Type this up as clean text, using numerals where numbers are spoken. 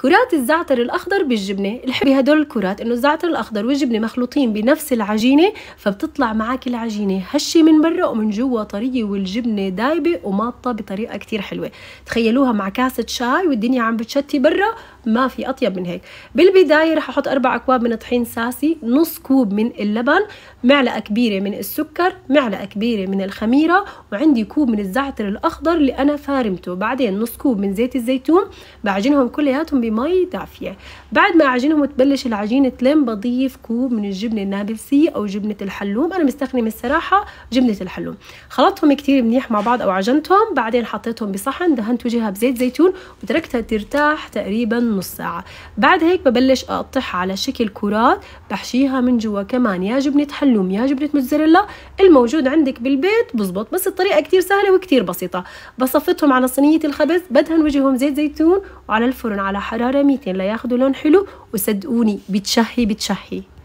كرات الزعتر الاخضر بالجبنه، الحلو بهدول الكرات انه الزعتر الاخضر والجبنه مخلوطين بنفس العجينه، فبتطلع معك العجينه هشه من برا ومن جوا طريه والجبنه دايبه وماطه بطريقه كتير حلوه. تخيلوها مع كاسه شاي والدنيا عم بتشتي برا، ما في اطيب من هيك. بالبدايه رح احط 4 اكواب من طحين ساسي، نص كوب من اللبن، معلقه كبيره من السكر، معلقه كبيره من الخميره، وعندي كوب من الزعتر الاخضر اللي انا فارمته، بعدين نص كوب من زيت الزيتون. بعجنهم كلياتهم بمي دافيه. بعد ما اعجنهم وتبلش العجينه تلم بضيف كوب من الجبنه النابلسيه او جبنه الحلوم، انا مستخدمه الصراحه جبنه الحلوم. خلطتهم كتير منيح مع بعض او عجنتهم، بعدين حطيتهم بصحن، دهنت وجهها بزيت زيتون وتركتها ترتاح تقريبا نص ساعه. بعد هيك ببلش اقطعها على شكل كرات، بحشيها من جوا كمان يا جبنه حلوم يا جبنه موتزاريلا، الموجود عندك بالبيت بزبط، بس الطريقه كتير سهله وكتير بسيطه. بصفتهم على صينيه الخبز، بدهن وجههم زيت زيتون وعلى الفرن على حرارة 200 لياخدوا لون حلو، وصدقوني بتشهي بتشهي.